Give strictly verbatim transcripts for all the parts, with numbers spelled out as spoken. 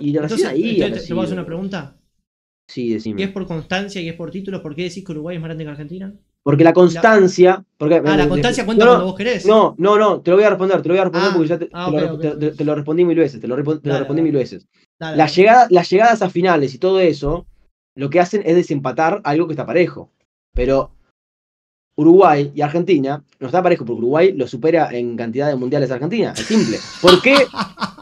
y recién entonces, ahí. Te, te, ¿te voy a hacer una pregunta? Sí, decime. ¿Qué es por constancia y es por títulos? ¿Por qué decís que Uruguay es más grande que Argentina? Porque la constancia. Porque, ah, la constancia cuenta no, cuando vos querés. No, no, no, te lo voy a responder, te lo voy a responder ah, porque ya te, ah, te, okay, lo, okay, te, okay. Te, te lo respondí mil veces, te lo, te dale, lo respondí dale, mil veces. Dale, la dale. Llegada, las llegadas a finales y todo eso, lo que hacen es desempatar algo que está parejo. Pero Uruguay y Argentina no está parejo, porque Uruguay lo supera en cantidad de mundiales a Argentina. Es simple. ¿Por qué?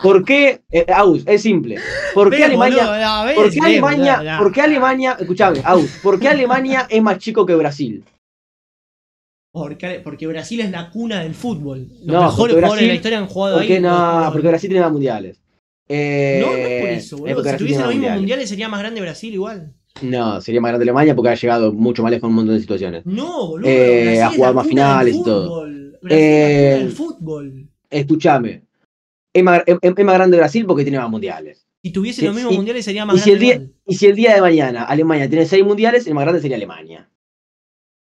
¿Por qué? Eh, Aus, es simple. ¿Por qué Alemania? ¿Por qué Alemania? ¿Por qué Alemania? Escuchame, Aus, ¿por qué Alemania es más chico que Brasil? Porque, porque Brasil es la cuna del fútbol. Los no, mejores jugadores de la historia han jugado porque ahí. No, no, porque Brasil tiene más mundiales. Eh, no, no es por eso, boludo. Es si tuviese los mismos mundiales sería más grande Brasil igual. No, sería más grande Alemania porque ha llegado mucho más lejos en un montón de situaciones. No, boludo. Eh, ha jugado más finales y todo. Brasil eh, es el fútbol. Escúchame. Es más, es, es más grande Brasil porque tiene más mundiales. Si tuviese si, los mismos si, mundiales sería más y grande. Si el día, y si el día de mañana Alemania tiene seis mundiales, el más grande sería Alemania.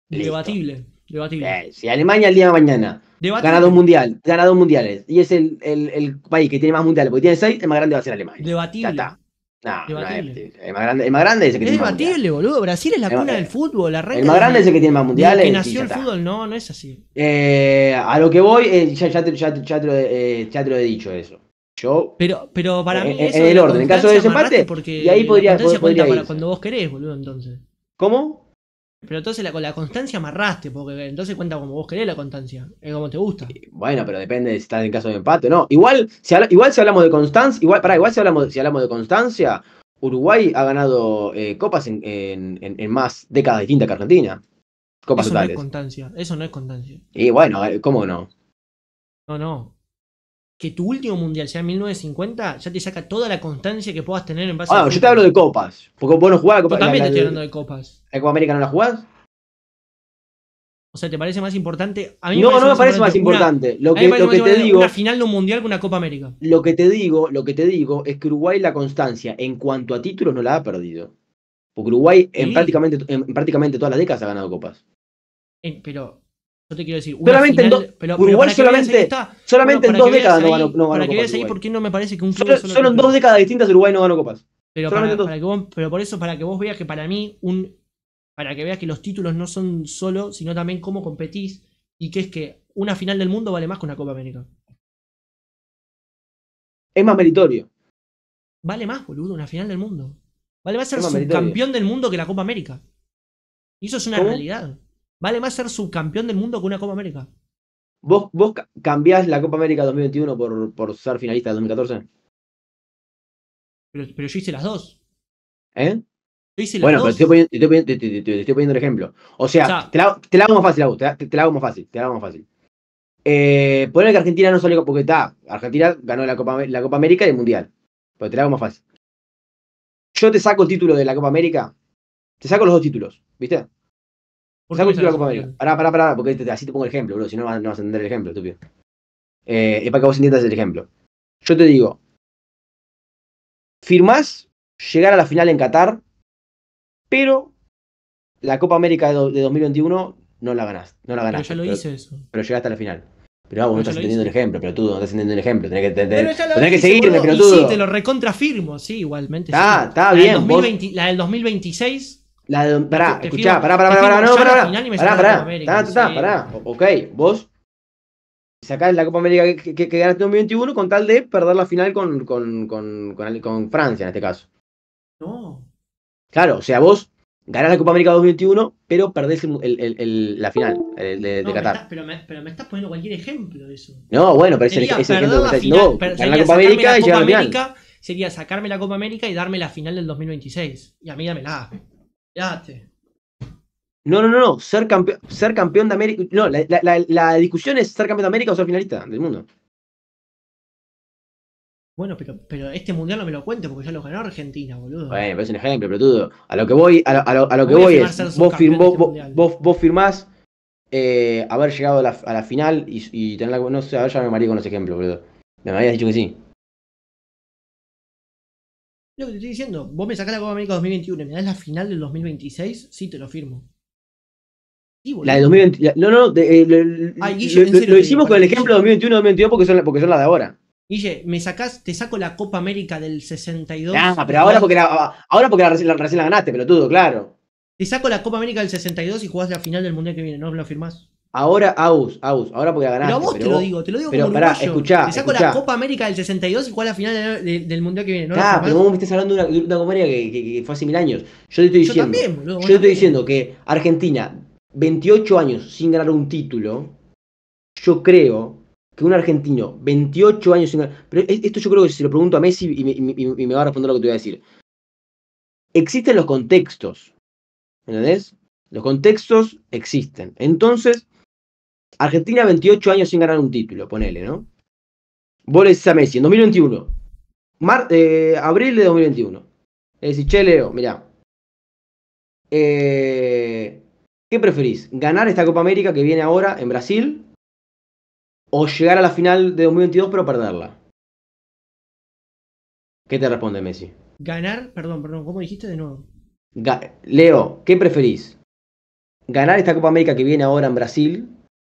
Debatible. Debatible. Eh, si Alemania el día de mañana Debatible. gana dos mundial, gana dos mundiales y es el, el, el país que tiene más mundiales porque tiene seis, el más grande va a ser Alemania. Debatible. Ya está. No, debatible. No, el más grande, el más grande es el que es tiene debatible, más mundiales. Boludo. Brasil es la cuna del fútbol. La el más grande es el que tiene más mundiales. El que nació el fútbol, no, no es así. Eh, a lo que voy, eh, ya, ya, te, ya, ya, te lo, eh, ya te lo he dicho eso. Yo. Pero, pero para mí. Eh, eso en el orden, en caso de desempate. Porque y ahí podría, podría, podría para cuando vos querés, boludo, entonces. ¿Cómo? Pero entonces la, con la constancia amarraste, porque entonces cuenta como vos querés la constancia, es como te gusta. Bueno, pero depende de si estás en caso de empate o no. Igual si, igual si hablamos de constancia, igual, pará, igual si hablamos, si hablamos de constancia, Uruguay ha ganado eh, copas en, en, en, en más décadas distintas que Argentina. Copas eso totales. Eso no es constancia, eso no es constancia. Y bueno, ¿cómo no? No, no. Que tu último mundial sea mil novecientos cincuenta, ya te saca toda la constancia que puedas tener en base ah, a. Ah, yo te hablo de copas. Porque vos no jugás a Copa América. Yo también te estoy hablando de copas. ¿La Copa América no la jugás? O sea, ¿te parece más importante? A mí no, me no me parece más importante. Lo que te digo. Una final de un mundial con una Copa América. Lo que te digo, lo que te digo es que Uruguay la constancia en cuanto a títulos no la ha perdido. Porque Uruguay en prácticamente, en prácticamente todas las décadas ha ganado copas. Eh, pero. Yo te quiero decir, una solamente final, do, pero, Uruguay pero solamente, esta, solamente bueno, en dos décadas ahí, no ganó, no ganó para copas. Para que veas ahí por qué no me parece que un solo, solo, solo en dos décadas distintas Uruguay no ganó copas. Pero, para, para que vos, pero por eso, para que vos veas que para mí, un para que veas que los títulos no son solo, sino también cómo competís y que es que una final del mundo vale más que una Copa América. Es más meritorio. Vale más, boludo, una final del mundo. Vale más ser subcampeón del mundo que la Copa América. Y eso es una ¿Cómo? realidad. Vale más ser subcampeón del mundo que una Copa América. ¿Vos, vos cambiás la Copa América dos mil veintiuno por, por ser finalista de dos mil catorce? Pero, pero yo hice las dos. ¿Eh? Yo hice las bueno, dos. Bueno, pero te estoy, poniendo, te, te, te, te estoy poniendo el ejemplo. O sea, o sea te, la, te la hago más fácil a vos. Te, te, te la hago más fácil. Te la hago más fácil. Eh, Poner que Argentina no salió porque está. Argentina ganó la Copa, la Copa América y el Mundial. Pero te la hago más fácil. Yo te saco el título de la Copa América. Te saco los dos títulos, ¿viste? ¿Por qué la Copa América? Pará, pará, pará, porque te, así te pongo el ejemplo, bro. Si no, no vas a entender el ejemplo, estúpido. Eh, es para que vos entiendas el ejemplo. Yo te digo, firmás llegar a la final en Qatar, pero la Copa América de, de dos mil veintiuno no la ganás. No la ganás. Pero ya lo hice pero, eso. Pero llegaste a la final. Pero vamos, no estás entendiendo el ejemplo, pelotudo, no estás entendiendo el ejemplo. Tenés que, te, te, tenés que seguirme, pelotudo. Sí, te lo recontrafirmo, sí, igualmente. Ah, sí. Está la bien. Del dos mil veinte, vos... La del dos mil veintiséis... La de, pará, escuchá, pará, pará, pará, no, pará, pará, pará, pará, pará, pará, ok, vos sacás la Copa América que, que, que ganaste en dos mil veintiuno con tal de perder la final con, con, con, con, con Francia en este caso. No. Claro, o sea, vos ganás la Copa América dos mil veintiuno, pero perdés el, el, el, la final el, de, no, de Qatar. Me está, pero, me, pero me estás poniendo cualquier ejemplo de eso. No, bueno, pero sería es el ejemplo que estás no, ganar la Copa América y llegar a la final. Sería sacarme la Copa América y darme la final del dos mil veintiséis. Y a mí dámela. No, no, no, no. Ser, campe ser campeón de América. No, la, la, la, la discusión es ser campeón de América o ser finalista del mundo. Bueno, pero, pero este mundial no me lo cuente porque ya lo ganó Argentina, boludo. Bueno, pero es un ejemplo, pelotudo. A lo que voy, a lo, a lo, a lo que voy es. Vos, firm, vos, este vos, vos firmás eh, haber llegado a la, a la final y, y tener la. No sé, a ver, ya me mareé con ese ejemplo, boludo. Me habías dicho que sí. Lo que te estoy diciendo, vos me sacás la Copa América dos mil veintiuno y me das la final del dos mil veintiséis, sí te lo firmo. Sí, la de dos mil veinte, la, no, no, de, eh, lo, Ay, Guillo, lo, lo hicimos digo, con el ejemplo de dos mil veintiuno dos mil veintidós porque son, porque son las de ahora. Guille, me sacás, te saco la Copa América del sesenta y dos. Ah, pero ahora porque, la, ahora porque la, la, recién la ganaste, pelotudo, claro. Te saco la Copa América del sesenta y dos y jugás la final del Mundial que viene, ¿no lo firmás? Ahora, Agus, Agus, ahora porque la ganaste. Pero a vos pero te vos, lo digo, te lo digo pero como pará, escuchá, te saco escuchá. la Copa América del sesenta y dos y jugás la final de, de, del Mundial que viene, ¿no? Ah, pero vos me estás hablando de una, de una Copa América que, que, que fue hace mil años. Yo te estoy diciendo, yo también, boludo, yo te estoy diciendo que Argentina, veintiocho años sin ganar un título, yo creo... que un argentino, veintiocho años sin ganar... Pero esto yo creo que se lo pregunto a Messi y me, y, y me va a responder lo que te voy a decir. Existen los contextos. ¿Entendés? Los contextos existen. Entonces, Argentina veintiocho años sin ganar un título, ponele, ¿no? Vos le decís a Messi, en dos mil veintiuno. Mar, eh, abril de dos mil veintiuno. Le decís, che, Leo, mirá. Eh, ¿Qué preferís? ¿Ganar esta Copa América que viene ahora en Brasil? O llegar a la final de dos mil veintidós pero perderla. ¿Qué te responde Messi? Ganar, perdón, perdón, ¿cómo dijiste de nuevo? Ga Leo, ¿qué preferís? ¿Ganar esta Copa América que viene ahora en Brasil?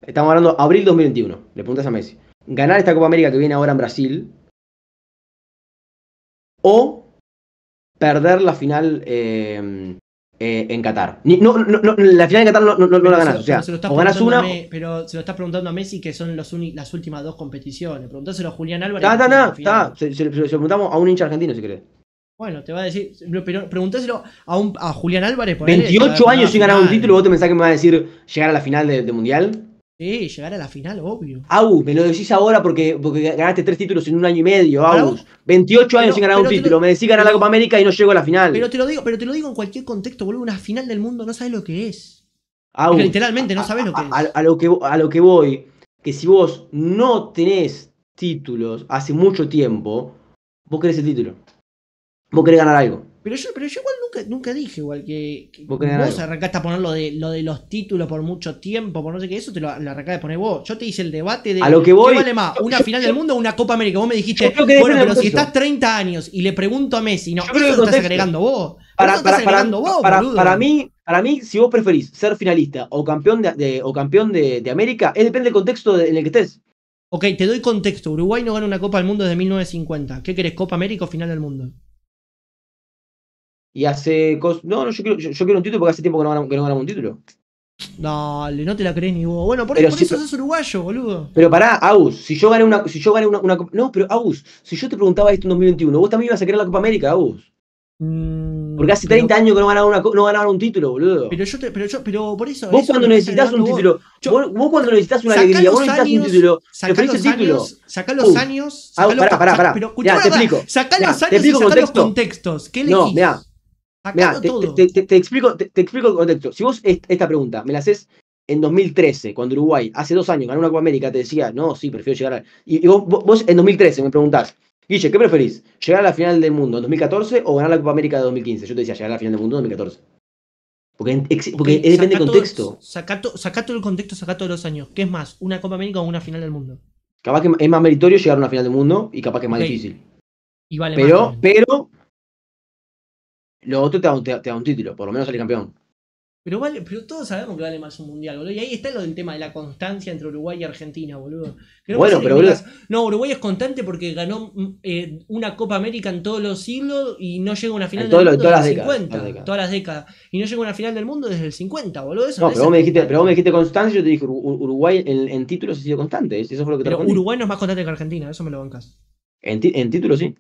Estamos hablando abril dos mil veintiuno, le preguntas a Messi. ¿Ganar esta Copa América que viene ahora en Brasil? ¿O perder la final eh, eh, en Qatar? Ni, no, no, no, la final de Qatar no, no, no la ganás, o sea, o ganás una... Me, pero se lo estás preguntando a Messi, que son los uni, las últimas dos competiciones. Preguntáselo a Julián Álvarez. Está, está, está. Se, se, se lo preguntamos a un hincha argentino, si querés. Bueno, te va a decir... Pero preguntáselo a, un, a Julián Álvarez. Por veintiocho años sin ganar un título, ¿vos te pensás que me va a decir llegar a la final de, de Mundial? Sí, llegar a la final, obvio. Agus, me lo decís ahora porque, porque ganaste tres títulos en un año y medio, Agus. veintiocho años sin ganar un título. Me decís ganar la Copa América y no llego a la final. Pero te lo digo, pero te lo digo en cualquier contexto, boludo. Una final del mundo no sabes lo que es. Agus, literalmente no sabes lo que es. A, a, lo que, a lo que voy, que si vos no tenés títulos hace mucho tiempo, vos querés el título. Vos querés ganar algo. Pero yo, pero yo igual nunca, nunca dije igual que, que vos, vos arrancaste a poner lo de, lo de los títulos por mucho tiempo, por no sé qué, eso te lo, lo arrancaste a poner vos. Yo te hice el debate de a lo que voy, ¿qué vale más? ¿Una yo, final yo, del mundo o una Copa América? Vos me dijiste, bueno, pero si estás treinta años y le pregunto a Messi, no, yo creo eso que lo estás agregando vos. Para, para, para, para, vos, para, para, mí, para mí, si vos preferís ser finalista o campeón de, de, o campeón de, de América, es depende del contexto de, en el que estés. Ok, te doy contexto. Uruguay no gana una Copa del Mundo desde mil novecientos cincuenta. ¿Qué querés, Copa América o final del mundo? Y hace cosas... No, no, yo quiero, yo, yo quiero un título porque hace tiempo que no ganamos, que no ganamos un título. Dale, no te la crees ni vos. Bueno, por, por si eso sos uruguayo, boludo. Pero pará, Agus, si yo gané una... Si yo gané una, una no, pero Agus, si yo te preguntaba esto en dos mil veintiuno, vos también ibas a querer la Copa América, Agus. Mm, porque hace pero, treinta años que no ganaban, una, no ganaban un título, boludo. Pero yo, te, pero yo pero por eso... Vos eso cuando necesitas un título... Yo, vos, vos cuando necesitas una alegría, vos necesitas un título... Sacá los años... Título. Sacá los uh, años... Agus, pará, pará, pará. Pero escuchá, te explico. Sacá los años y sacá los contextos. ¿Qué elegís? Mirá, te, te, te, te, explico, te, te explico el contexto. Si vos est esta pregunta me la haces en dos mil trece, cuando Uruguay hace dos años ganó una Copa América, te decía, no, sí, prefiero llegar a... Y, y vos, vos en dos mil trece me preguntás, Guille, ¿qué preferís? ¿Llegar a la final del mundo en dos mil catorce o ganar la Copa América de dos mil quince? Yo te decía, llegar a la final del mundo en dos mil catorce. Porque, ex, porque okay, depende del contexto. Sacá to, todo el contexto, sacá todos los años. ¿Qué es más, una Copa América o una final del mundo? Capaz que es más meritorio llegar a una final del mundo y capaz que es más okay. difícil. Y vale pero, más, pero... Lo otro te da, un, te, te da un título, por lo menos sale campeón. Pero vale, pero todos sabemos que vale más un mundial, boludo. Y ahí está lo del tema de la constancia entre Uruguay y Argentina, boludo. Creo bueno, pero boludo. No, Uruguay es constante porque ganó eh, una Copa América en todos los siglos y no llega a una final en del todo, mundo todas desde las décadas, cincuenta. Décadas. Todas las décadas. Y no llega a una final del mundo desde el cincuenta, boludo. Eso no, pero vos, me dijiste, pero vos me dijiste constancia y yo te dije Uruguay en, en títulos ha sido constante. Eso fue lo que pero te Uruguay no es más constante que Argentina, eso me lo bancas. En, en títulos sí.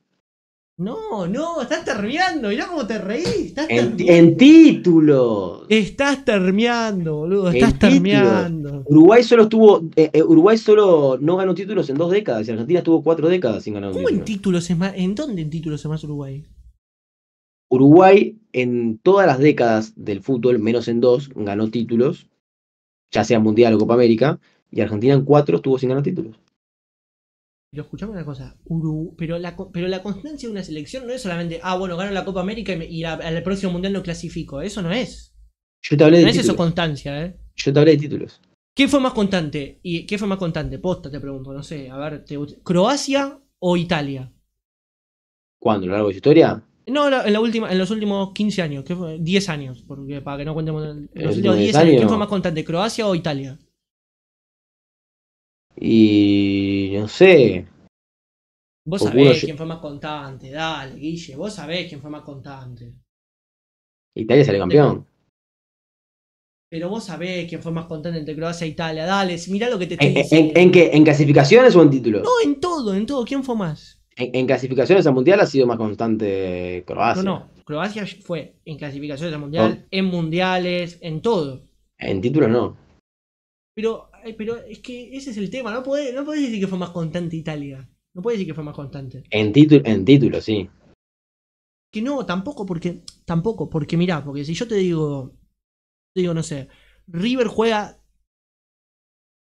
No, no, estás termeando, mirá cómo te reís. En, en título. Estás termeando, boludo, estás termeando. Uruguay solo estuvo, eh, eh, Uruguay solo no ganó títulos en dos décadas, y Argentina estuvo cuatro décadas sin ganar un título. ¿Cómo en títulos es más? ¿En dónde en títulos es más Uruguay? Uruguay en todas las décadas del fútbol, menos en dos, ganó títulos, ya sea Mundial o Copa América, y Argentina en cuatro estuvo sin ganar títulos. Pero escuchame una cosa, Uruguay, pero, la, pero la constancia de una selección no es solamente, ah, bueno, gano la Copa América y, me, y la, al próximo Mundial no clasifico. Eso no es. Yo te hablé no de es títulos. Eso constancia, ¿eh? Yo te hablé de títulos. ¿Qué fue más constante? ¿Y qué fue más constante? Posta, te pregunto, no sé. A ver, te, ¿Croacia o Italia? ¿Cuándo? ¿A lo largo de su historia? No, la, en, la última, en los últimos quince años, ¿qué fue? diez años, porque, para que no cuentemos. En los, los últimos diez años, ¿qué fue más constante? ¿Croacia o Italia? Y no sé. Vos sabés quién fue más constante, dale, Guille, vos sabés quién fue más constante. Italia salió campeón. Pero vos sabés quién fue más constante entre Croacia e Italia, dale, mirá lo que te estoy ¿En, diciendo. ¿En, en, en, qué, ¿En clasificaciones o en títulos? No, en todo, en todo, ¿quién fue más? En, en clasificaciones al mundial ha sido más constante Croacia. No, no, Croacia fue en clasificaciones al mundial, no. en mundiales, en todo. En títulos no. Pero, pero es que ese es el tema, no podés, no podés decir que fue más constante Italia. No puede decir que fue más constante. En título, en título, sí. Que no, tampoco, porque. Tampoco, porque mirá, porque si yo te digo. Te digo, no sé. River juega.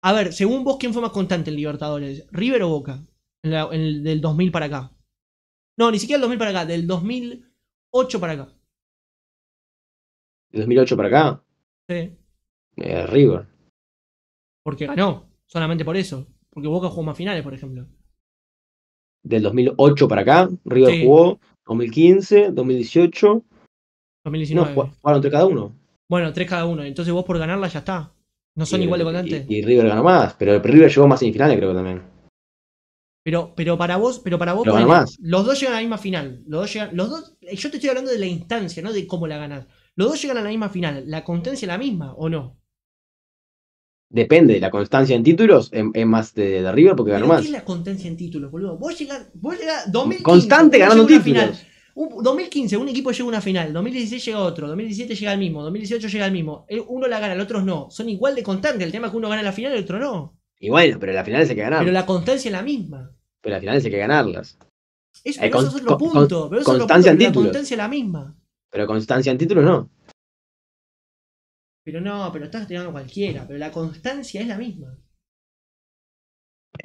A ver, según vos, ¿quién fue más constante en Libertadores? ¿River o Boca? En la, en el, del dos mil para acá. No, ni siquiera del dos mil para acá, del dos mil ocho para acá. ¿Del dos mil ocho para acá? Sí. Eh, River. Porque ganó, solamente por eso. Porque Boca jugó más finales, por ejemplo. Del dos mil ocho para acá, River sí. jugó dos mil quince, dos mil dieciocho, dos mil diecinueve. No, jugaron tres cada uno. Bueno, tres cada uno. Entonces vos por ganarla ya está. No son y, igual de constantes. Y, y River ganó más, pero River llegó más semifinales, creo que también. Pero, pero para vos, pero para vos, pero ponés, más. Los dos llegan a la misma final. Los dos llegan, los dos, yo te estoy hablando de la instancia, no de cómo la ganás. Los dos llegan a la misma final. ¿La constancia es la misma o no? Depende, la constancia en títulos es más de, de River porque ganó más. ¿Qué es la constancia en títulos, boludo? Vos llegás, vos llegás dos mil quince, constante ganando títulos. Un, dos mil quince un equipo llega a una final, dos mil dieciséis llega otro, dos mil diecisiete llega el mismo, dos mil dieciocho llega el mismo. Uno la gana, el otro no. Son igual de constantes, el tema es que uno gana la final y el otro no. Y bueno, pero la final es el que ganar. Pero la constancia es la misma. Pero la final es el que ganarlas. Eso, pero con, eso es otro con, punto. Pero eso constancia es otro punto, en pero títulos. La constancia es la misma. Pero constancia en títulos no. Pero no, pero estás tirando cualquiera, pero la constancia es la misma.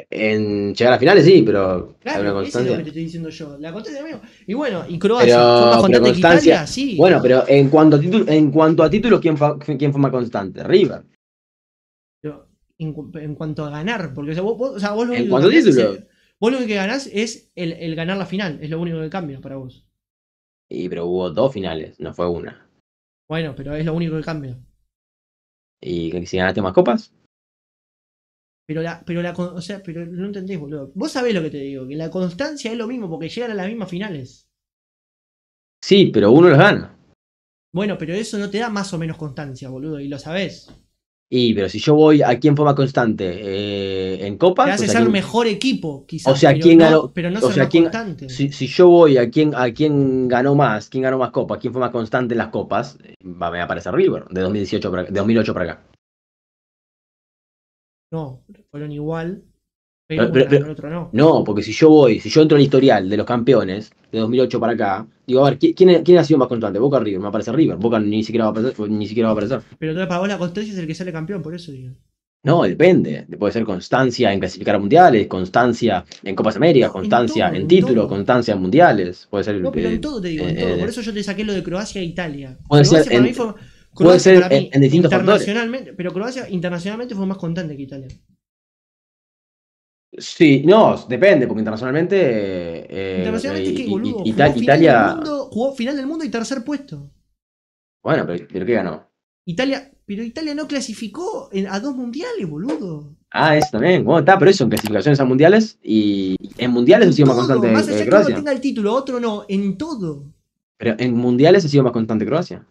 En llegar a finales sí, pero... Claro, constancia. Eso es lo que te estoy diciendo yo, la constancia es la misma. Y bueno, y Croacia, ¿fue más constante que Italia? Sí. Bueno, pero en cuanto a, título, en cuanto a títulos, ¿quién fue, quién fue más constante? River. Pero en, en cuanto a ganar, porque o sea, vos, vos, o sea, vos lo único que ganás es, el, vos lo que ganás es el, el ganar la final, es lo único que cambia para vos. Y pero hubo dos finales, no fue una. Bueno, pero es lo único que cambia. ¿Y si ganaste más copas? Pero la, pero la, o sea, pero no entendés, boludo. Vos sabés lo que te digo, que la constancia es lo mismo porque llegan a las mismas finales. Sí, pero uno las gana. Bueno, pero eso no te da más o menos constancia, boludo, y lo sabés. Y, pero si yo voy a quién fue más constante eh, en copas... Te hace o sea, ser quién... mejor equipo, quizás, o sea, pero, quién no, ganó, pero no o ser sea, más quién, constante. Si, si yo voy a quién, a quién ganó más, quién ganó más copas, quién fue más constante en las copas, va, me aparece River, de, dos mil dieciocho para, de dos mil ocho para acá. No, fueron igual, pero, pero, pero el otro no. No, porque si yo voy, si yo entro en el historial de los campeones, de dos mil ocho para acá, digo, a ver, ¿quién, quién ha sido más constante? Boca o River, me aparece River, Boca ni siquiera va a aparecer, ni siquiera va a aparecer. Pero entonces para vos la constancia es el que sale campeón, por eso digo. No, depende, puede ser constancia en clasificar a mundiales, constancia en Copas Américas, constancia en, en títulos, constancia en mundiales, puede ser... No, pero en todo te digo, eh, en todo, por eso yo te saqué lo de Croacia e Italia. Puede Croacia ser para en, mí fue... Puede ser para mí, en, en distintos internacionalmente, factores. Pero Croacia internacionalmente fue más constante que Italia. Sí, no, depende, porque internacionalmente... Eh, internacionalmente eh, es que, boludo, It Italia... Final del mundo, jugó final del mundo y tercer puesto. Bueno, pero, pero ¿qué ganó? Italia, pero Italia no clasificó en, a dos mundiales, boludo. Ah, eso también, bueno, está, pero eso en clasificaciones a mundiales y en mundiales ha sido más constante Croacia. Más allá que uno tenga el título, otro no, en todo. Pero en mundiales ha sido más constante Croacia.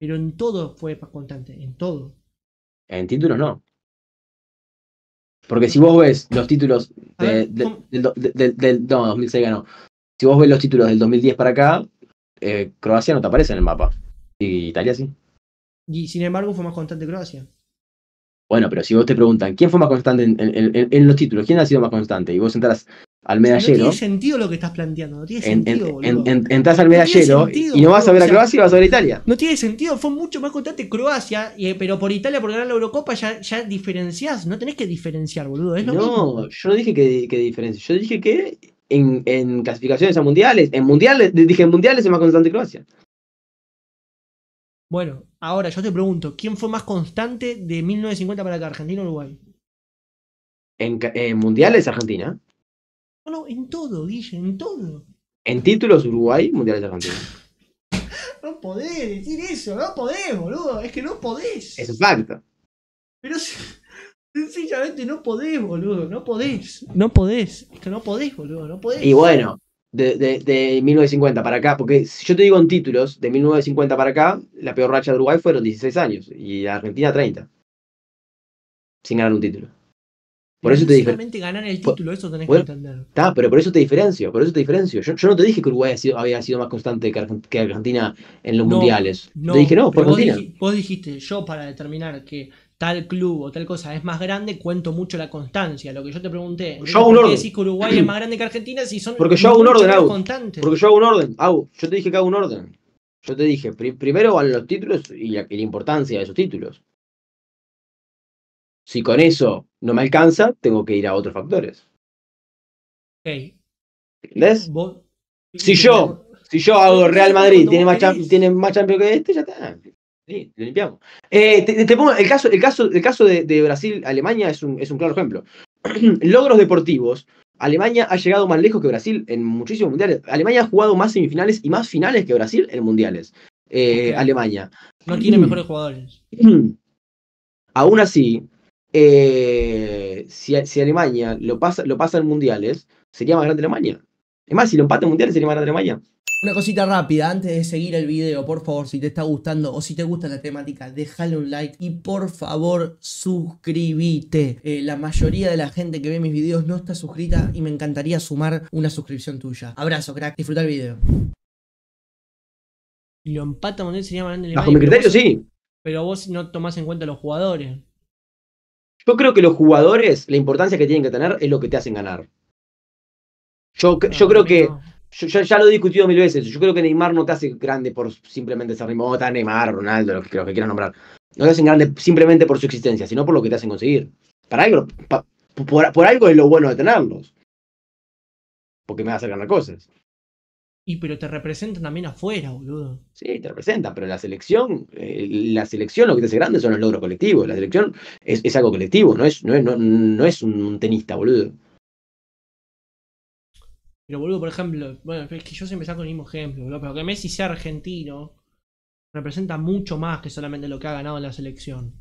Pero en todo fue más constante, en todo. En títulos no. Porque si vos ves los títulos de, ver, de, del, del, del no, dos mil seis ganó. Si vos ves los títulos del dos mil diez para acá, eh, Croacia no te aparece en el mapa. Y Italia sí. Y sin embargo fue más constante Croacia. Bueno, pero si vos te preguntan, ¿quién fue más constante en, en, en, en los títulos? ¿Quién ha sido más constante? Y vos entras al medallero. No tiene sentido lo que estás planteando, no tiene sentido, en, boludo. En, en, Entrás al medallero no sentido, y no vas a ver a Croacia y vas a ver a Italia. No tiene sentido, fue mucho más constante Croacia, y, pero por Italia, por ganar la Eurocopa, ya, ya diferenciás, no tenés que diferenciar, boludo. ¿Es lo no, mismo? Yo no dije que, que diferencie, yo dije que en, en clasificaciones a mundiales, en mundiales, dije en mundiales es más constante Croacia. Bueno, ahora yo te pregunto, ¿quién fue más constante de mil novecientos cincuenta para acá, Argentina o Uruguay? En, en mundiales, Argentina. No, no, en todo, Guille, en todo. En títulos Uruguay, mundiales Argentina. No podés decir eso, no podés, boludo. Es que no podés. Eso es facto. Pero, Sencillamente no podés, boludo, no podés, no podés, es que no podés, boludo, no podés. Y bueno, de, de, de mil novecientos cincuenta para acá, porque si yo te digo en títulos, de mil novecientos cincuenta para acá, la peor racha de Uruguay fueron dieciséis años y Argentina treinta. Sin ganar un título. Por eso te diferencio. ganar el título, por, eso tenés bueno, que entender. Está, pero por eso te diferencio, por eso te diferencio. Yo, yo no te dije que Uruguay ha sido, había sido más constante que Argentina en los no, mundiales. No, te dije no, por Argentina. Vos, dij, vos dijiste, yo para determinar que tal club o tal cosa es más grande, cuento mucho la constancia. Lo que yo te pregunté, yo hago un orden. ¿Por qué decís que Uruguay es más grande que Argentina si son Porque yo hago un orden, hago, Porque yo hago un orden, hago. Yo te dije que hago un orden. Yo te dije, pri, primero van los títulos y la, y la importancia de esos títulos. Si con eso no me alcanza, tengo que ir a otros factores. Okay. ¿Entendés? ¿Vos? Si yo, si yo hago Real Madrid, tiene más, tiene más Champions que este, ya está. Sí, lo limpiamos. Eh, te, te pongo el caso, el caso, el caso de, de Brasil-Alemania es un, es un claro ejemplo. Logros deportivos. Alemania ha llegado más lejos que Brasil en muchísimos mundiales. Alemania ha jugado más semifinales y más finales que Brasil en mundiales. Eh, okay. Alemania. No tiene mejores jugadores. Aún así... Eh, si, si Alemania lo pasa, lo pasa en mundiales, sería más grande Alemania. Es más, si lo empata en mundiales, sería más grande Alemania. Una cosita rápida, antes de seguir el video, por favor, si te está gustando o si te gusta la temática, déjale un like y por favor suscríbete. Eh, la mayoría de la gente que ve mis videos no está suscrita y me encantaría sumar una suscripción tuya. Abrazo, crack, disfruta el video. Y lo empata en mundiales, sería más grande Alemania. Bajo mi criterio, vos, sí. Pero vos no tomás en cuenta a los jugadores. Yo creo que los jugadores, la importancia que tienen que tener es lo que te hacen ganar. Yo, no, yo creo que, no. yo, ya, ya lo he discutido mil veces, yo creo que Neymar no te hace grande por simplemente ser remota, Neymar, Ronaldo, lo que, lo que quieras nombrar. No te hacen grande simplemente por su existencia, sino por lo que te hacen conseguir. Para algo, pa, por, por algo es lo bueno de tenerlos. Porque me va a hacer ganar cosas. Y pero te representan también afuera, boludo. Sí, te representan, pero la selección, eh, la selección lo que te hace grande son los logros colectivos. La selección es, es algo colectivo, no es, no, es, no, no es un tenista, boludo. Pero, boludo, por ejemplo, bueno, es que yo siempre saco el mismo ejemplo, boludo, pero que Messi sea argentino representa mucho más que solamente lo que ha ganado en la selección.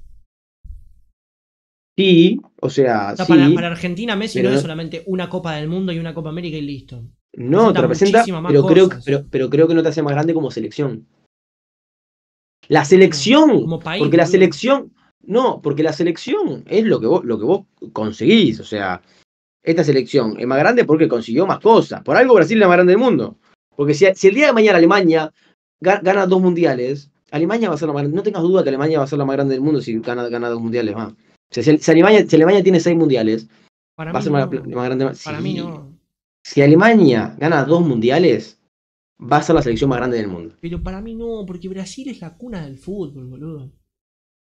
Sí, o sea, o sea sí, para, para Argentina Messi pero... no es solamente una Copa del Mundo y una Copa América y listo. No, te representa, pero creo, pero, pero creo que no te hace más grande como selección. La selección, como país, porque la selección, no, porque la selección es lo que vos, lo que vos conseguís, o sea, esta selección es más grande porque consiguió más cosas. Por algo Brasil es la más grande del mundo. Porque si, si el día de mañana Alemania gana dos mundiales, Alemania va a ser la más grande. No tengas duda que Alemania va a ser la más grande del mundo si gana, gana dos mundiales más. O sea, si, si, Alemania, si Alemania tiene seis mundiales, para va a ser no. más, más grande. Más. Para sí. mí no. Si Alemania gana dos mundiales, va a ser la selección más grande del mundo. Pero para mí no, porque Brasil es la cuna del fútbol, boludo.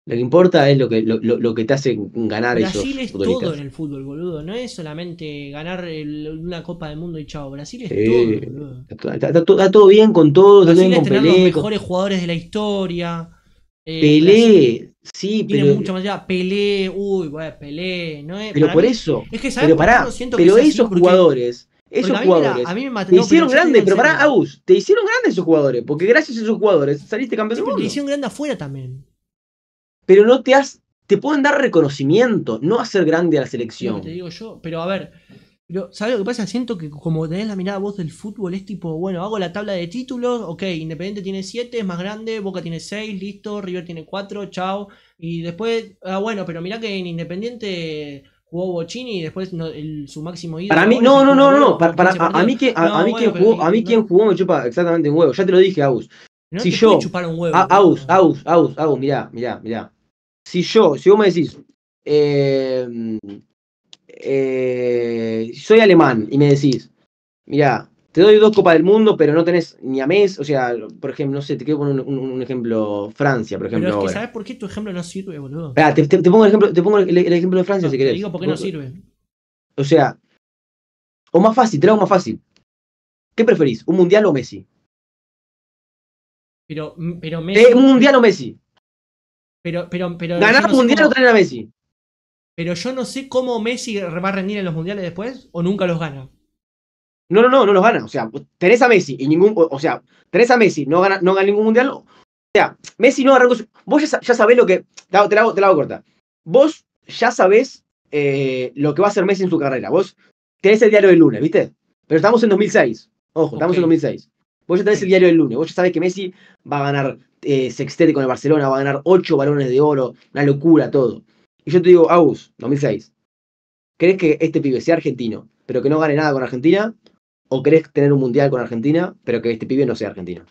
Lo que importa es lo que, lo, lo, lo que te hace ganar eso. Brasil esos es todo en el fútbol, boludo. No es solamente ganar el, una Copa del Mundo y chao. Brasil es sí, todo, boludo. Está, está, está, está todo bien con todo. Brasil está bien es con tener Pelé, los mejores con... jugadores de la historia. Eh, Pelé, sí, tiene pero... mucha manera. Pelé, uy, bueno, Pelé. No es, pero por mí, eso, es que, ¿sabes? Pero pará, no pero esos jugadores... Esos jugadores a mí me te hicieron grandes, pero pará, Agus, te hicieron grandes esos jugadores, porque gracias a esos jugadores saliste campeón del mundo. Te hicieron grande afuera también. Pero no te has, te pueden dar reconocimiento, no hacer grande a la selección. Te digo yo, pero a ver, ¿sabes lo que pasa? Siento que como tenés la mirada vos del fútbol, es tipo, bueno, hago la tabla de títulos, ok, Independiente tiene siete, es más grande, Boca tiene seis, listo, River tiene cuatro, chao. Y después, ah, bueno, pero mirá que en Independiente... jugó Bochini y después no, el, su máximo ídolo. Para mí, no, no, no, no, no. Para, para, a, a mí, que, a, no, a mí bueno, quien jugó, a mí no. quien jugó me chupa exactamente un huevo. Ya te lo dije, Agus. No si te yo. Chupar un huevo, a, Agus, no. Agus, Agus, Agus, mirá, mirá, mirá. Si yo, si vos me decís, eh, eh, soy alemán y me decís, mirá, te doy dos Copas del Mundo, pero no tenés ni a Messi, o sea, por ejemplo, no sé, te quiero poner un, un, un ejemplo, Francia, por ejemplo. Pero es que ¿sabés por qué tu ejemplo no sirve, boludo? Pará, te, te, te pongo, el ejemplo, te pongo el, el ejemplo de Francia, no, si querés. Te digo por qué no sirve. O sea, o más fácil, te lo hago más fácil. ¿Qué preferís, un Mundial o Messi? Pero, pero Messi... Eh, ¿un Mundial o Messi? Pero, pero, pero... ¿Ganar un Mundial o traer a Messi? Pero yo no sé cómo Messi va a rendir en los Mundiales después, o nunca los gana. No, no, no, no los gana. O sea, tenés a Messi y ningún. O, o sea, tenés a Messi, no gana, no gana ningún mundial. O sea, Messi no agarró. Vos ya, ya sabés lo que. Te la hago, te la hago corta. Vos ya sabés eh, lo que va a hacer Messi en su carrera. Vos tenés el diario del lunes, ¿viste? Pero estamos en dos mil seis. Ojo, estamos okay. en dos mil seis. Vos ya tenés el diario del lunes. Vos ya sabés que Messi va a ganar eh, sextete con el Barcelona, va a ganar ocho balones de oro, una locura, todo. Y yo te digo, Agus, dos mil seis, ¿crees que este pibe sea argentino, pero que no gane nada con Argentina? ¿O querés tener un mundial con Argentina, pero que este pibe no sea argentino?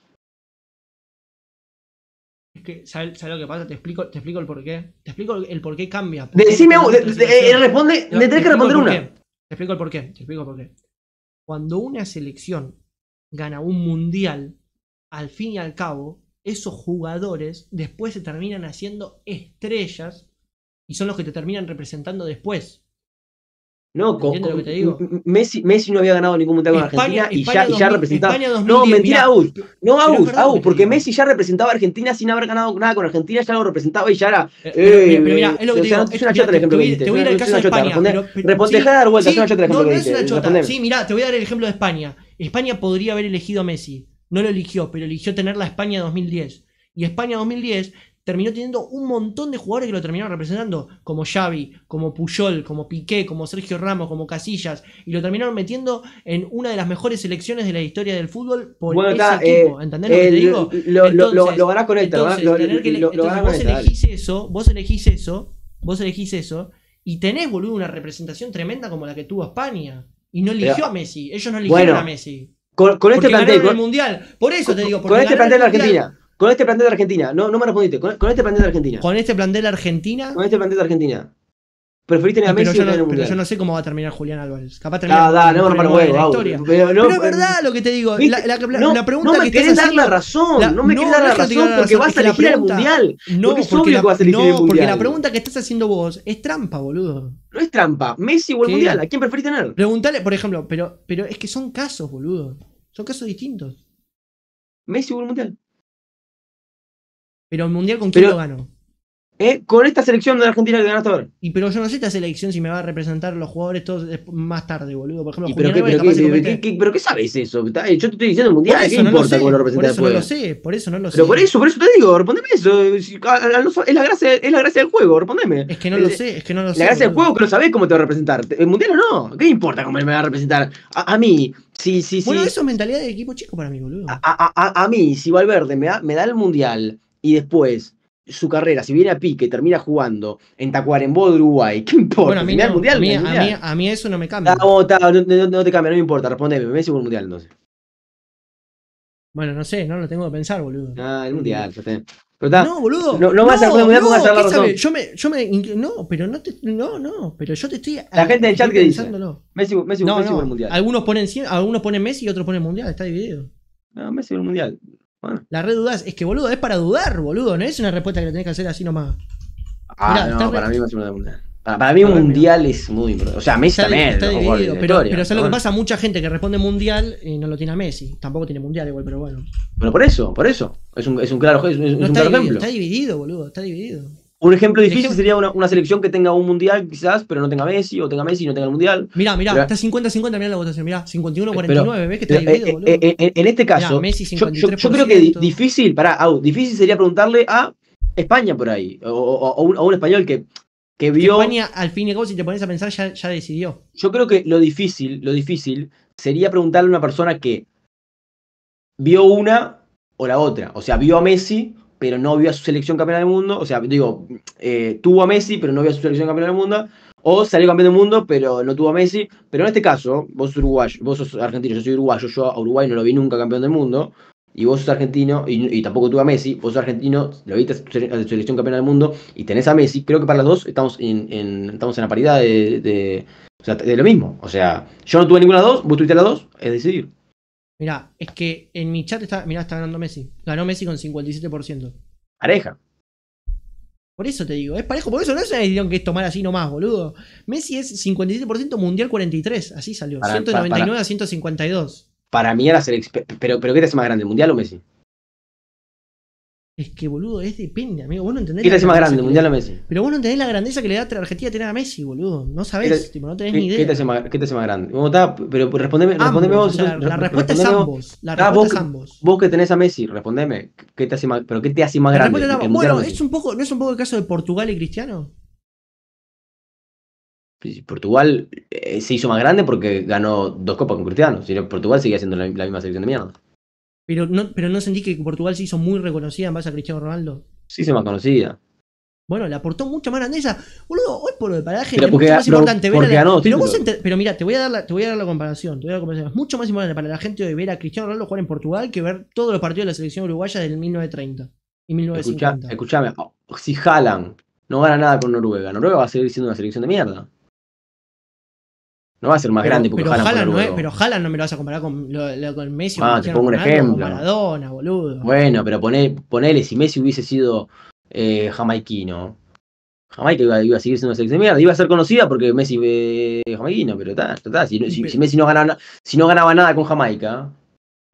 Es que, ¿sabes, ¿sabes lo que pasa? Te explico, te explico el porqué. Te explico el porqué cambia. Por Decime, de, de, de, responde, no, le tenés te que responder una. Te explico el porqué, te explico el porqué. Cuando una selección gana un mundial, al fin y al cabo, esos jugadores después se terminan haciendo estrellas y son los que te terminan representando después. No, con, con, lo que te digo? Messi, Messi no había ganado ningún mundial con Argentina y ya, y ya representaba. No, mentira, Agus. No, Agus, Agus, porque Messi ya representaba a Argentina sin haber ganado nada con Argentina, ya lo representaba y ya era. Pero, eh, pero, pero mira, es lo que te digo. Es una chota el ejemplo que diste. Te voy a dar el caso de España. Dejá de dar vuelta, es una chota el ejemplo que diste. No, no es una chota. Sí, mirá, te voy a dar el ejemplo de España. España podría haber elegido a Messi. No lo eligió, pero eligió tener la España dos mil diez. Y España dos mil diez terminó teniendo un montón de jugadores que lo terminaron representando, como Xavi, como Puyol, como Piqué, como Sergio Ramos, como Casillas, y lo terminaron metiendo en una de las mejores selecciones de la historia del fútbol por bueno, ese está, equipo, eh, ¿entendés lo que eh, te digo? Lo, entonces, lo, lo ganás con esta, entonces, lo, tener que, lo, entonces, lo ganás vos con esta, elegís dale. eso, vos elegís eso, vos elegís eso, y tenés, boludo, una representación tremenda como la que tuvo España, y no eligió Pero, a Messi, ellos no eligieron bueno, a Messi. Con, con este plantel, con, el mundial. Por eso con, te digo, con este plantel de Argentina. Con este plantel de Argentina, no, no me respondiste, con, con este plantel de Argentina. ¿Con este plantel de Argentina? Con este plantel de Argentina. ¿Preferís tener a Messi o no, Pero mundial? Yo no sé cómo va a terminar Julián Álvarez. Capaz termina. Ah, da, no me rompa huevo, la historia. Pero, no, pero es verdad lo que te digo. La, la, la, no, la pregunta no me que querés dar la razón. La, no me no, querés dar la razón porque, porque vas a elegir el mundial. No, porque, porque es obvio la, que vas a elegir no, el mundial. No, porque la pregunta que estás haciendo vos es trampa, boludo. No es trampa. ¿Messi o el ¿Qué? mundial? ¿A quién preferís tener? Preguntale, por ejemplo, pero, pero es que son casos, boludo. Son casos distintos. ¿Messi o el mundial? Pero el mundial con quién pero, lo ganó. ¿Eh? Con esta selección de la Argentina que ganaste ahora. Y pero yo no sé esta selección si me va a representar los jugadores todos más tarde, boludo. Por ejemplo, pero, qué, pero, qué, pero, qué, qué, pero qué sabes eso. Yo te estoy diciendo el mundial, ¿qué no importa cómo lo representa después? Por eso después? no lo sé, por eso no lo pero sé. Pero por eso, por eso te digo, respondeme eso. Es la gracia, es la gracia del juego, respondeme. Es que no lo sé, es que no lo sé. La gracia boludo. del juego que no sabés cómo te va a representar. El mundial o no, ¿qué importa cómo me va a representar? A, a mí. Sí, sí, sí. Bueno, eso es mentalidad de equipo chico para mí, boludo. A, a, a, a mí, si Valverde me da, me da el mundial. Y después, su carrera, si viene a pique, termina jugando en Tacuarembó de Uruguay, ¿qué importa? Bueno, a mí, no, mundial, a, mí, mundial. A, mí, a mí eso no me cambia. No, no, no, no te cambia, no me importa, respondeme, Messi por el mundial entonces. Bueno, no sé, no lo tengo que pensar, boludo. Ah, el mundial, ya está. Pero está, no, boludo. No, no vas no, a poder mundial no, porque la razón. Yo me, yo me, no, pero no te, no, no, pero yo te estoy. La gente del chat que dice, Messi, Messi, no, Messi no. por el mundial. Algunos ponen, algunos ponen Messi y otros ponen mundial, está dividido. No, Messi por el mundial. Bueno. La red dudás, es que boludo, es para dudar, boludo, no es una respuesta que la tenés que hacer así nomás. Ah, Mirá, no, para mí, para, para mí para mundial mí. es muy importante. O sea, Messi también. Está dividido, no, pero, pero, pero es algo bueno. que pasa, mucha gente que responde mundial y no lo tiene a Messi. Tampoco tiene mundial igual, pero bueno. Bueno, por eso, por eso. Es un, es un claro, es, no es un está claro dividido, ejemplo. Está dividido, boludo, está dividido. Un ejemplo difícil ejemplo. sería una, una selección que tenga un mundial quizás, pero no tenga Messi, o tenga Messi y no tenga el mundial. Mirá, mirá, pero, está cincuenta cincuenta, mirá la votación, mirá, cincuenta y uno a cuarenta y nueve, ves que está dividido, eh, boludo. Eh, eh, en este caso, mirá, Messi cincuenta y tres por ciento, yo, yo, yo creo que difícil, pará, Au, difícil sería preguntarle a España por ahí, o, o, o un, a un español que, que vio... España, al fin y al cabo, si te pones a pensar, ya, ya decidió. Yo creo que lo difícil, lo difícil sería preguntarle a una persona que vio una o la otra, o sea, vio a Messi... pero no vio a su selección campeona del mundo, o sea, digo, eh, tuvo a Messi, pero no vio a su selección campeona del mundo, o salió campeón del mundo, pero no tuvo a Messi, pero en este caso, vos sos uruguayo, vos sos argentino, yo soy uruguayo, yo a Uruguay no lo vi nunca campeón del mundo, y vos sos argentino, y, y tampoco tuvo a Messi, vos sos argentino, lo viste a su selección campeona del mundo, y tenés a Messi, creo que para las dos estamos en, en, estamos en la paridad de, de, o sea, de lo mismo, o sea, yo no tuve ninguna de las dos, vos tuviste las dos, es decidir. Mirá, es que en mi chat está, mirá, está ganando Messi. Ganó Messi con cincuenta y siete por ciento. Pareja. Por eso te digo, es parejo. Por eso no es una decisión que es tomar así nomás, boludo. Messi es cincuenta y siete por ciento, mundial cuarenta y tres por ciento. Así salió. Para, ciento noventa y nueve para, a ciento cincuenta y dos. Para mí era la selección. Pero, pero ¿qué te hace más grande, el mundial o Messi? Es que, boludo, es depende, amigo. Vos no entendés. ¿Qué te hace más grande, mundial o Messi? Pero vos no entendés la grandeza que le da a Argentina tener a Messi, boludo. No sabés, tipo, no tenés ni idea. ¿Qué te hace más, qué te hace más grande? ¿Cómo está? Pero respondeme, respondeme vos. La, la respuesta es ambos. La respuesta ah, vos, es ambos. Vos que tenés a Messi, respondeme. ¿Qué te hace más, pero qué te hace más grande? Bueno, es un poco, ¿no es un poco el caso de Portugal y Cristiano? Portugal eh, se hizo más grande porque ganó dos copas con Cristiano. Si no, Portugal sigue siendo la, la misma selección de mierda. Pero no, pero no sentí que Portugal se hizo muy reconocida en base a Cristiano Ronaldo. Sí, se más conocida. Bueno, le aportó mucha mano Andesa. Boludo, hoy por el paraje es mucho más importante ver a la... Pero, vos ente... pero mira, te voy a dar la, te voy a dar la comparación, te voy a dar la comparación. Es mucho más importante para la gente de ver a Cristiano Ronaldo jugar en Portugal que ver todos los partidos de la selección uruguaya del mil novecientos treinta y mil novecientos cincuenta. Escuchame, escuchame. Oh, si Haaland no gana nada con Noruega, Noruega va a seguir siendo una selección de mierda. No va a ser más pero, grande porque pero Haaland no es, pero Haaland no me lo vas a comparar con, lo, lo, con Messi. Ah, te pongo un Ronaldo, ejemplo. Maradona, boludo. Bueno, pero poné, ponele, si Messi hubiese sido eh, jamaiquino, Jamaica iba, iba a seguir siendo una selección de mierda. Iba a ser conocida porque Messi es eh, jamaiquino, pero está, está. Si, si, si Messi no ganaba, si no ganaba nada con Jamaica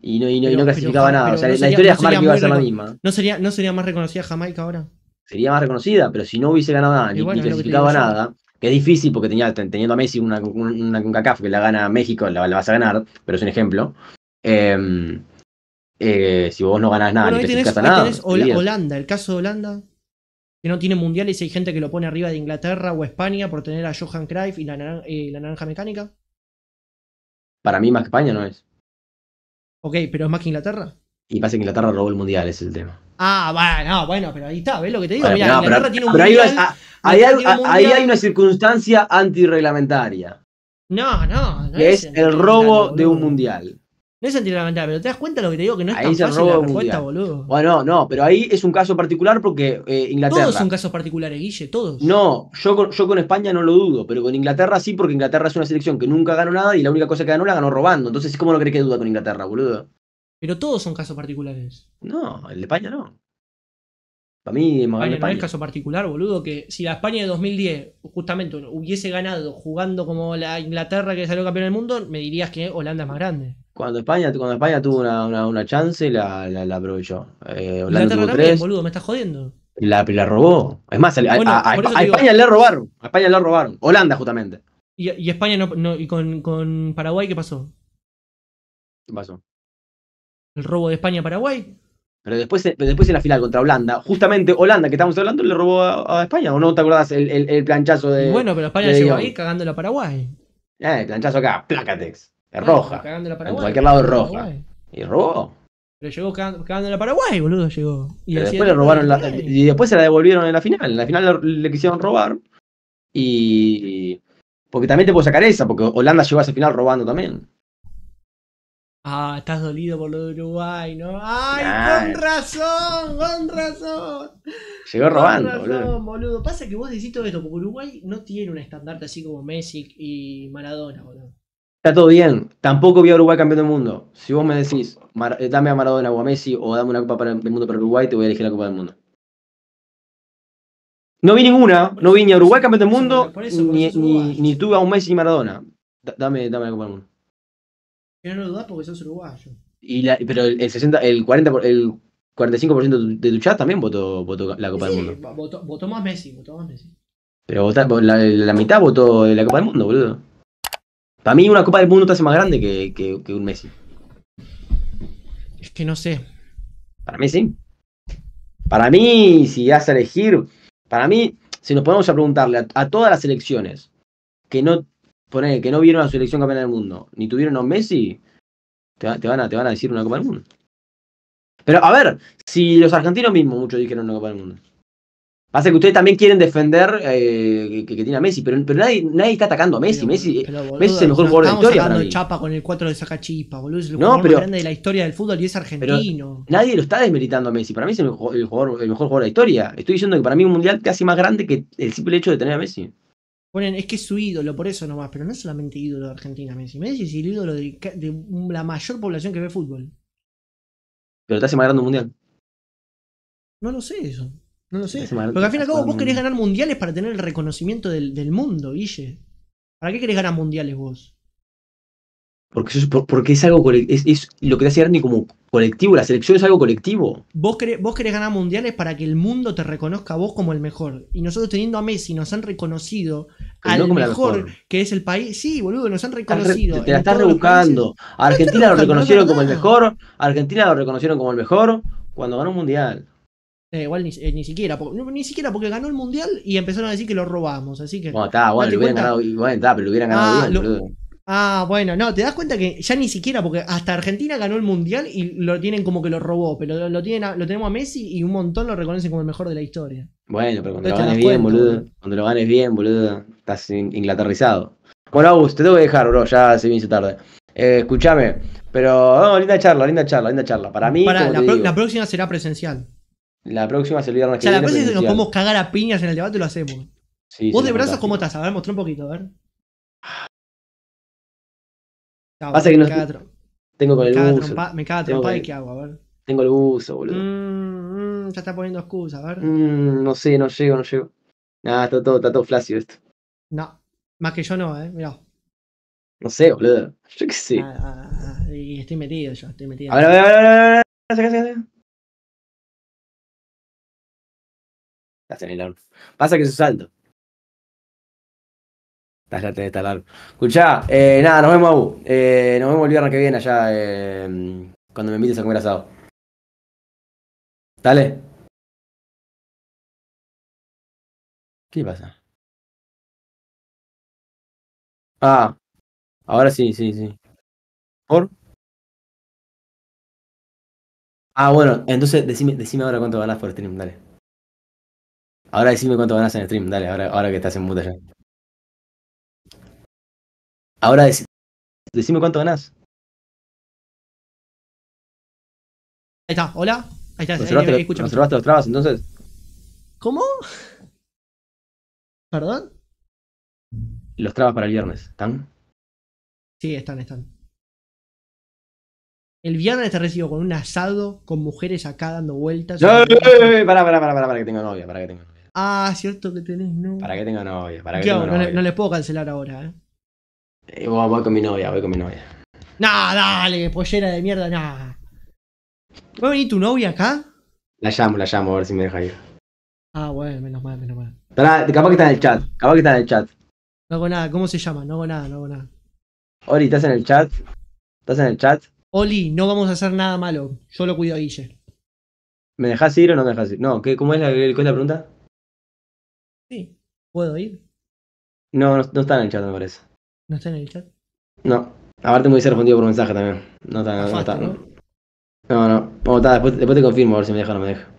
y no, y no, pero, y no clasificaba pero, nada. Pero, o sea, no la sería, historia no de Jamaica iba a ser la misma. ¿No sería, ¿No sería más reconocida Jamaica ahora? Sería más reconocida, pero si no hubiese ganado nada, ni, bueno, ni clasificaba nada. Yo. Que es difícil porque tenía, teniendo a Messi una CONCACAF que la gana México, la, la vas a ganar, pero es un ejemplo. Eh, eh, si vos no ganás nada, bueno, ni tenés, te nada. Tenés Hol Holanda, el caso de Holanda, que no tiene mundiales y hay gente que lo pone arriba de Inglaterra o España por tener a Johan Cruyff y la, naran eh, la naranja mecánica. Para mí más que España no es. Ok, pero es más que Inglaterra. Y pasa que Inglaterra robó el mundial, ese es el tema. Ah, bueno, bueno, pero ahí está, ¿ves lo que te digo? Bueno, Mirá, no, Inglaterra pero, tiene un pero mundial. Ahí, vas, a, ahí, hay, tiene un mundial. Ahí hay una circunstancia antirreglamentaria. No, no. no que es, es el robo de un mundial. No es antirreglamentario, pero te das cuenta de lo que te digo, que no es ahí tan fácil la respuesta, boludo. Bueno, no, pero ahí es un caso particular porque eh, Inglaterra... Todos son casos particulares, Guille, todos. No, yo con, yo con España no lo dudo, pero con Inglaterra sí, porque Inglaterra es una selección que nunca ganó nada y la única cosa que ganó la ganó robando. Entonces, ¿cómo no crees que duda con Inglaterra, boludo? Pero todos son casos particulares. No, el de España no. Para mí es más grande España. No es caso particular, boludo, que si la España de dos mil diez justamente hubiese ganado jugando como la Inglaterra que salió campeón del mundo, me dirías que Holanda es más grande. Cuando España, cuando España tuvo una, una, una chance, la, la, la aprovechó. Eh, Holanda Inglaterra tuvo tres, boludo, me estás jodiendo. La, la robó. Es más, a, bueno, a, a, a España le robaron. A España le robaron. Holanda, justamente. ¿Y, y España no, no y con, con Paraguay qué pasó? ¿Qué pasó? El robo de España a Paraguay. Pero después, después en la final contra Holanda, justamente Holanda, que estamos hablando, le robó a, a España. ¿O no te acordás el, el, el planchazo de...? Y bueno, pero España llegó ahí cagándolo a Paraguay. Eh, el planchazo acá, Placatex. Es ah, roja. Cagándolo a Paraguay. En cualquier lado es roja. Y robó. Pero llegó cagándolo a Paraguay, boludo, llegó. Y después le robaron la, y después se la devolvieron en la final. En la final le, le quisieron robar. Y... Porque también te puedo sacar esa, porque Holanda llegó a esa final robando también. Ah, estás dolido por lo de Uruguay, ¿no? ¡Ay, nah. con razón! ¡Con razón! Llegó robando, con razón, boludo. boludo. Pasa que vos decís todo esto, porque Uruguay no tiene un estandarte así como Messi y Maradona, boludo. Está todo bien. Tampoco vi a Uruguay campeón del mundo. Si vos me decís, Mar dame a Maradona o a Messi, o dame una copa para el mundo para Uruguay, te voy a elegir la copa del mundo. No vi ninguna. No vi ni a Uruguay campeón del mundo, por eso, por eso, por ni, ni, ni tuve a un Messi ni Maradona. D dame, dame la copa del mundo. Pero no lo dudás porque sos uruguayo. Y la, pero el sesenta, el cuarenta, el cuarenta y cinco por ciento de tu chat también votó, votó la Copa sí, del Mundo. Votó, votó más Messi, votó más Messi. Pero votá, la, la mitad votó la Copa del Mundo, boludo. Para mí una Copa del Mundo te hace más grande que, que, que un Messi. Es que no sé. Para mí sí. Para mí, si vas a elegir, para mí, si nos ponemos a preguntarle a, a todas las selecciones que no... Poné, que no vieron a su elección campeona del mundo, ni tuvieron a Messi, te, te, van a, te van a decir una Copa del Mundo. Pero a ver, si los argentinos mismos muchos dijeron una Copa del Mundo. Pasa que ustedes también quieren defender eh, que, que tiene a Messi, pero, pero nadie, nadie está atacando a Messi. Pero, Messi, pero, boludo, Messi es el mejor no, jugador de la historia. Estamos sacando chapa con el cuatro de Sacachispa, boludo. Es el jugador no, pero, más grande de la historia del fútbol y es argentino. Nadie lo está desmeritando a Messi. Para mí es el, el, jugador, el mejor jugador de la historia. Estoy diciendo que para mí un mundial casi más grande que el simple hecho de tener a Messi. Ponen, es que es su ídolo, por eso nomás, pero no es solamente ídolo de Argentina, Messi. Messi es el ídolo de, de la mayor población que ve fútbol. Pero te hace más grande un mundial. No lo sé eso, no lo sé. Porque al fin y al cabo vos querés ganar mundiales para tener el reconocimiento del, del mundo, Guille. ¿Para qué querés ganar mundiales vos? Porque, eso, porque es algo es, es lo que te hace grande como colectivo, la selección es algo colectivo. Vos querés, vos querés ganar mundiales para que el mundo te reconozca a vos como el mejor. Y nosotros teniendo a Messi nos han reconocido pero al no mejor, mejor que es el país. Sí, boludo, nos han reconocido. Te, te la estás rebuscando. A Argentina no lo reconocieron como el mejor. A Argentina lo reconocieron como el mejor cuando ganó un mundial. Eh, igual ni, eh, ni siquiera, porque, ni siquiera porque ganó el mundial y empezaron a decir que lo robamos, así que... Bueno, está, bueno, lo hubieran ganado, bueno, ta, pero lo hubieran ganado ah, bien, lo... Ah, bueno, no, te das cuenta que ya ni siquiera, porque hasta Argentina ganó el mundial y lo tienen como que lo robó, pero lo, lo, tienen a, lo tenemos a Messi y un montón lo reconocen como el mejor de la historia. Bueno, pero cuando Entonces, lo ganes bien, cuenta, boludo, bro. cuando lo ganes bien, boludo, estás in inglaterrizado. Bueno, Agus, te tengo que dejar, bro, ya se me hizo tarde. Eh, escuchame, pero, no, linda charla, linda charla, linda charla, para mí... Para, la, pro digo, la próxima será presencial. La próxima es el viernes. O sea, que la próxima es que nos podemos cagar a piñas en el debate y lo hacemos. Sí, Vos sí, de brazos, fantástico. ¿Cómo estás? A ver, mostrá un poquito, a ver. No, Pasa que no tengo con me el caga buzo. Trompa, me caga trompada y qué hago, a ver. Tengo el buzo, boludo. Mm, mm, ya está poniendo excusas, a ver. Mm, no sé, no llego, no llego. Nada, está todo, está todo flácido esto. No, más que yo no, eh, mirá. No sé, boludo. Yo qué sé. Ah, ah, y estoy metido yo, estoy metido. A ver, a ver, a ver, a ver, a ver. Saca, saca, saca. Estás en el largo. Pasa que es un salto. Estás ya tenés largo. Escuchá, eh, nada, nos vemos, Abu. Eh, nos vemos el viernes que viene allá, eh, cuando me invites a comer asado. Dale. ¿Qué pasa? Ah, ahora sí, sí, sí. ¿Por? Ah, bueno, entonces decime, decime ahora cuánto ganás por stream, dale. Ahora decime cuánto ganás en stream, dale, ahora, ahora que estás en mute ya. Ahora dec decime cuánto ganás. Ahí está, hola. Ahí está, ¿Reservaste, ahí, los, ¿reservaste los trabas entonces? ¿Cómo? ¿Perdón? Los trabas para el viernes, ¿están? Sí, están, están. El viernes te recibo con un asado, con mujeres acá dando vueltas. No, para, para, para, para, para que tenga novia, para que tenga novia. Ah, cierto que tenés novia. Para que tenga novia, para que tenga novia. No les no le puedo cancelar ahora, eh. eh voy, voy con mi novia, voy con mi novia. Nah, dale, pollera de mierda, nah. ¿Va a venir tu novia acá? La llamo, la llamo, a ver si me deja ir. Ah, bueno, menos mal, menos mal. Pará, capaz que está en el chat, capaz que está en el chat. No hago nada, ¿cómo se llama? No hago nada, no hago nada. Ori, ¿estás en el chat? ¿Estás en el chat? Oli, no vamos a hacer nada malo. Yo lo cuido a Guille. ¿Me dejás ir o no me dejás ir? No, ¿qué, ¿cómo es la, cuál es la pregunta? Sí, ¿puedo ir? No, no, no está en el chat, me parece. ¿No está en el chat? No, aparte me hubiese respondido por mensaje también. No está, no, no, no está. No, no, no, no está, después, después te confirmo a ver si me deja o no me deja.